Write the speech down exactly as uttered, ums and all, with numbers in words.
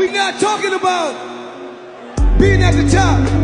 We're not talking about being at the top.